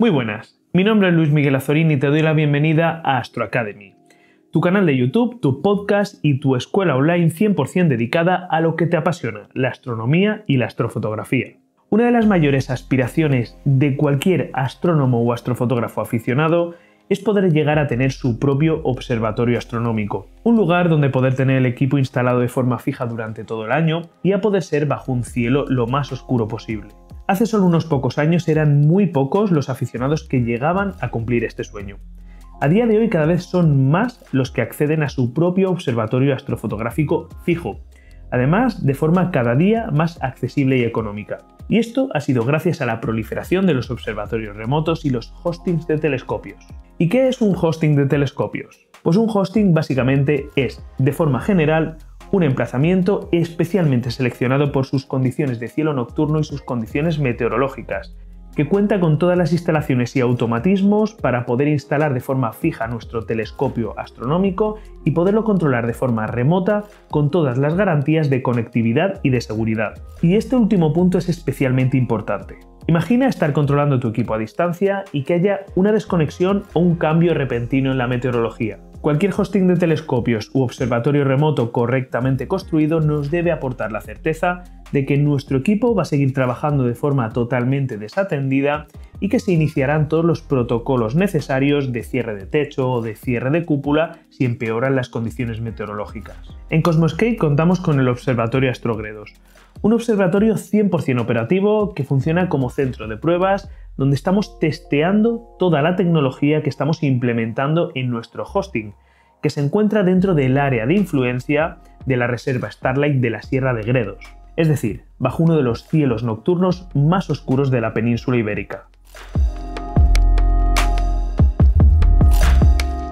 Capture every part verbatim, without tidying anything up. Muy buenas, mi nombre es Luis Miguel Azorín y te doy la bienvenida a Astro Academy, tu canal de YouTube, tu podcast y tu escuela online cien por cien dedicada a lo que te apasiona, la astronomía y la astrofotografía. Una de las mayores aspiraciones de cualquier astrónomo o astrofotógrafo aficionado es poder llegar a tener su propio observatorio astronómico, un lugar donde poder tener el equipo instalado de forma fija durante todo el año y a poder ser bajo un cielo lo más oscuro posible. Hace solo unos pocos años eran muy pocos los aficionados que llegaban a cumplir este sueño. A día de hoy cada vez son más los que acceden a su propio observatorio astrofotográfico fijo, además de forma cada día más accesible y económica. Y esto ha sido gracias a la proliferación de los observatorios remotos y los hostings de telescopios. ¿Y qué es un hosting de telescopios? Pues un hosting básicamente es, de forma general, un emplazamiento especialmente seleccionado por sus condiciones de cielo nocturno y sus condiciones meteorológicas, que cuenta con todas las instalaciones y automatismos para poder instalar de forma fija nuestro telescopio astronómico y poderlo controlar de forma remota con todas las garantías de conectividad y de seguridad. Y este último punto es especialmente importante. Imagina estar controlando tu equipo a distancia y que haya una desconexión o un cambio repentino en la meteorología. Cualquier hosting de telescopios u observatorio remoto correctamente construido nos debe aportar la certeza de que nuestro equipo va a seguir trabajando de forma totalmente desatendida y que se iniciarán todos los protocolos necesarios de cierre de techo o de cierre de cúpula si empeoran las condiciones meteorológicas. En Cosmoescape contamos con el Observatorio AstroGredos, un observatorio cien por cien operativo que funciona como centro de pruebas donde estamos testeando toda la tecnología que estamos implementando en nuestro hosting, que se encuentra dentro del área de influencia de la reserva Starlight de la Sierra de Gredos, es decir, bajo uno de los cielos nocturnos más oscuros de la península ibérica.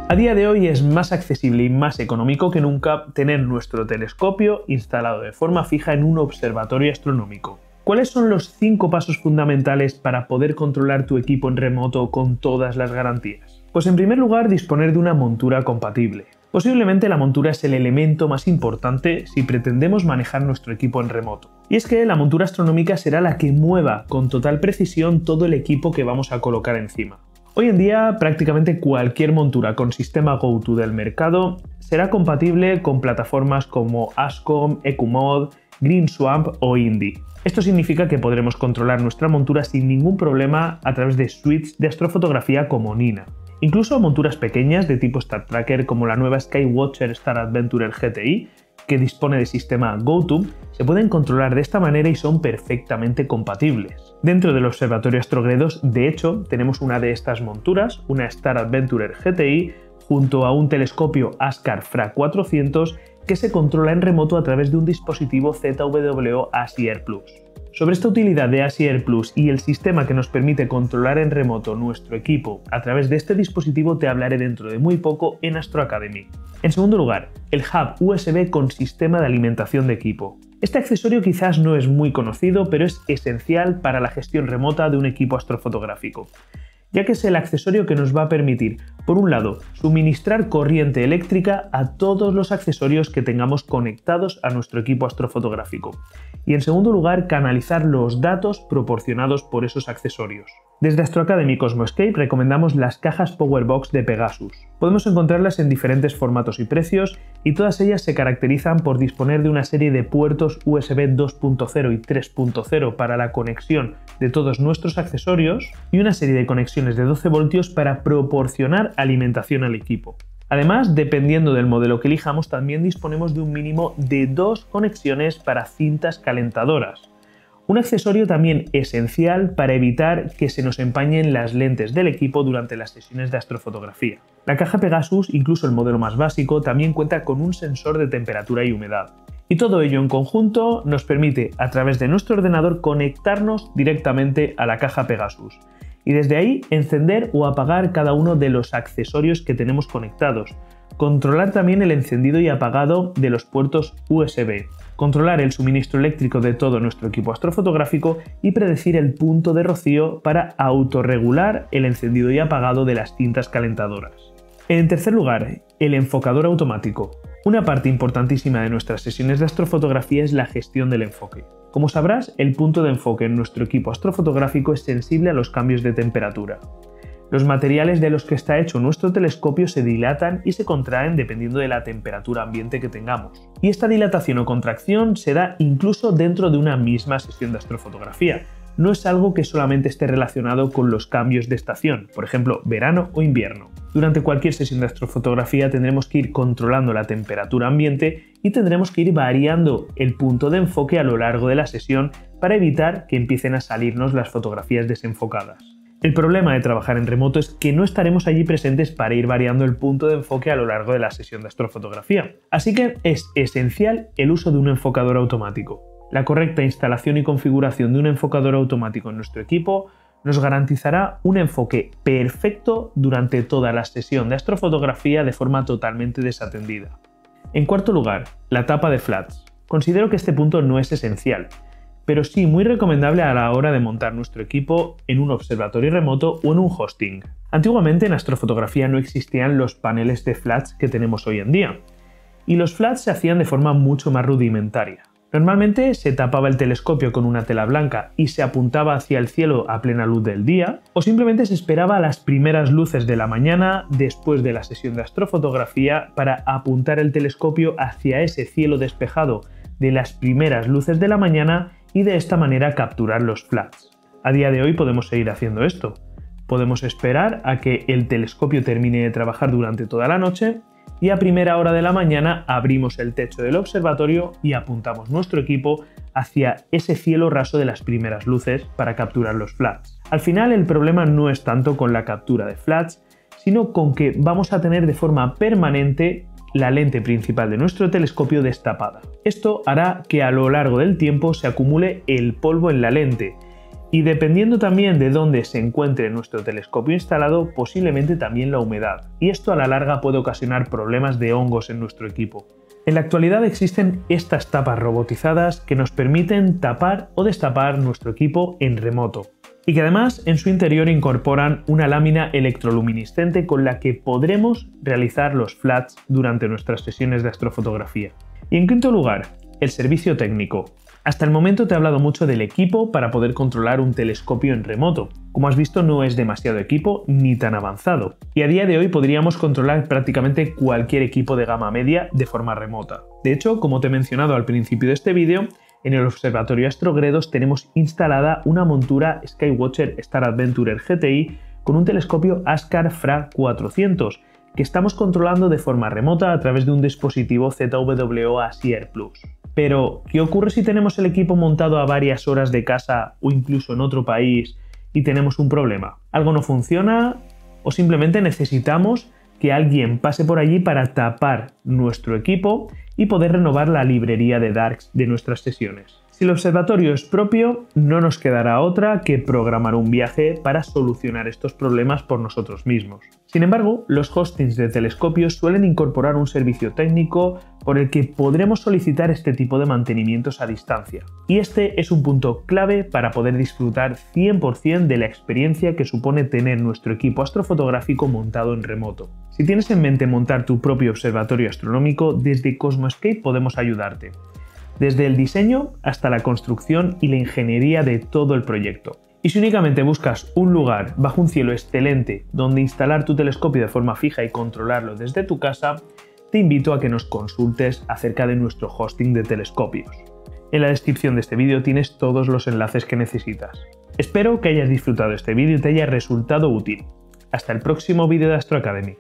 A día de hoy es más accesible y más económico que nunca tener nuestro telescopio instalado de forma fija en un observatorio astronómico. ¿Cuáles son los cinco pasos fundamentales para poder controlar tu equipo en remoto con todas las garantías? Pues en primer lugar, disponer de una montura compatible. Posiblemente la montura es el elemento más importante si pretendemos manejar nuestro equipo en remoto. Y es que la montura astronómica será la que mueva con total precisión todo el equipo que vamos a colocar encima. Hoy en día, prácticamente cualquier montura con sistema GoTo del mercado será compatible con plataformas como ASCOM, E Q M O D, GreenSwamp o INDI. Esto significa que podremos controlar nuestra montura sin ningún problema a través de suites de astrofotografía como Nina. Incluso monturas pequeñas de tipo Star Tracker como la nueva SkyWatcher Star Adventurer G T I, que dispone de sistema GoTo, se pueden controlar de esta manera y son perfectamente compatibles. Dentro del Observatorio AstroGredos, de hecho, tenemos una de estas monturas, una Star Adventurer G T I, junto a un telescopio Askar F R A cuatrocientos que se controla en remoto a través de un dispositivo Z W O ASIAIR Plus. Sobre esta utilidad de ASIAIR Plus y el sistema que nos permite controlar en remoto nuestro equipo a través de este dispositivo te hablaré dentro de muy poco en Astro Academy. En segundo lugar, el hub U S B con sistema de alimentación de equipo. Este accesorio quizás no es muy conocido, pero es esencial para la gestión remota de un equipo astrofotográfico, ya que es el accesorio que nos va a permitir, por un lado, suministrar corriente eléctrica a todos los accesorios que tengamos conectados a nuestro equipo astrofotográfico, y en segundo lugar, canalizar los datos proporcionados por esos accesorios. Desde Astro Academy Cosmoescape recomendamos las cajas Powerbox de Pegasus. Podemos encontrarlas en diferentes formatos y precios, y todas ellas se caracterizan por disponer de una serie de puertos U S B dos punto cero y tres punto cero para la conexión de todos nuestros accesorios y una serie de conexiones de doce voltios para proporcionar alimentación al equipo. Además, dependiendo del modelo que elijamos, también disponemos de un mínimo de dos conexiones para cintas calentadoras. Un accesorio también esencial para evitar que se nos empañen las lentes del equipo durante las sesiones de astrofotografía. La caja Pegasus, incluso el modelo más básico, también cuenta con un sensor de temperatura y humedad. Y todo ello en conjunto nos permite, a través de nuestro ordenador, conectarnos directamente a la caja Pegasus y desde ahí encender o apagar cada uno de los accesorios que tenemos conectados, controlar también el encendido y apagado de los puertos U S B, controlar el suministro eléctrico de todo nuestro equipo astrofotográfico y predecir el punto de rocío para autorregular el encendido y apagado de las cintas calentadoras. En tercer lugar, el enfocador automático. Una parte importantísima de nuestras sesiones de astrofotografía es la gestión del enfoque. Como sabrás, el punto de enfoque en nuestro equipo astrofotográfico es sensible a los cambios de temperatura. Los materiales de los que está hecho nuestro telescopio se dilatan y se contraen dependiendo de la temperatura ambiente que tengamos. Y esta dilatación o contracción se da incluso dentro de una misma sesión de astrofotografía. No es algo que solamente esté relacionado con los cambios de estación, por ejemplo, verano o invierno. Durante cualquier sesión de astrofotografía tendremos que ir controlando la temperatura ambiente y tendremos que ir variando el punto de enfoque a lo largo de la sesión para evitar que empiecen a salirnos las fotografías desenfocadas. El problema de trabajar en remoto es que no estaremos allí presentes para ir variando el punto de enfoque a lo largo de la sesión de astrofotografía, así que es esencial el uso de un enfocador automático. La correcta instalación y configuración de un enfocador automático en nuestro equipo nos garantizará un enfoque perfecto durante toda la sesión de astrofotografía de forma totalmente desatendida. En cuarto lugar, la tapa de flats. Considero que este punto no es esencial, pero sí muy recomendable a la hora de montar nuestro equipo en un observatorio remoto o en un hosting. Antiguamente en astrofotografía no existían los paneles de flats que tenemos hoy en día, y los flats se hacían de forma mucho más rudimentaria. Normalmente se tapaba el telescopio con una tela blanca y se apuntaba hacia el cielo a plena luz del día, o simplemente se esperaba a las primeras luces de la mañana después de la sesión de astrofotografía para apuntar el telescopio hacia ese cielo despejado de las primeras luces de la mañana y de esta manera capturar los flats. A día de hoy podemos seguir haciendo esto. Podemos esperar a que el telescopio termine de trabajar durante toda la noche y a primera hora de la mañana abrimos el techo del observatorio y apuntamos nuestro equipo hacia ese cielo raso de las primeras luces para capturar los flats. Al final el problema no es tanto con la captura de flats, sino con que vamos a tener de forma permanente la lente principal de nuestro telescopio destapada. Esto hará que a lo largo del tiempo se acumule el polvo en la lente, y dependiendo también de dónde se encuentre nuestro telescopio instalado, posiblemente también la humedad, y esto a la larga puede ocasionar problemas de hongos en nuestro equipo. En la actualidad existen estas tapas robotizadas que nos permiten tapar o destapar nuestro equipo en remoto, y que además en su interior incorporan una lámina electroluminiscente con la que podremos realizar los flats durante nuestras sesiones de astrofotografía. Y en quinto lugar, el servicio técnico. Hasta el momento te he hablado mucho del equipo para poder controlar un telescopio en remoto. Como has visto, no es demasiado equipo ni tan avanzado, y a día de hoy podríamos controlar prácticamente cualquier equipo de gama media de forma remota. De hecho, como te he mencionado al principio de este vídeo, en el Observatorio AstroGredos tenemos instalada una montura SkyWatcher Star Adventurer G T I con un telescopio Askar F R A cuatrocientos que estamos controlando de forma remota a través de un dispositivo Z W O ASIAIR Plus. Pero, ¿qué ocurre si tenemos el equipo montado a varias horas de casa o incluso en otro país y tenemos un problema? ¿Algo no funciona o simplemente necesitamos que alguien pase por allí para tapar nuestro equipo y poder renovar la librería de darks de nuestras sesiones? Si el observatorio es propio, no nos quedará otra que programar un viaje para solucionar estos problemas por nosotros mismos. Sin embargo, los hostings de telescopios suelen incorporar un servicio técnico por el que podremos solicitar este tipo de mantenimientos a distancia. Y este es un punto clave para poder disfrutar cien por cien de la experiencia que supone tener nuestro equipo astrofotográfico montado en remoto. Si tienes en mente montar tu propio observatorio astronómico, desde Cosmoescape podemos ayudarte. Desde el diseño hasta la construcción y la ingeniería de todo el proyecto. Y si únicamente buscas un lugar bajo un cielo excelente donde instalar tu telescopio de forma fija y controlarlo desde tu casa, te invito a que nos consultes acerca de nuestro hosting de telescopios. En la descripción de este vídeo tienes todos los enlaces que necesitas. Espero que hayas disfrutado este vídeo y te haya resultado útil. Hasta el próximo vídeo de Astro Academy.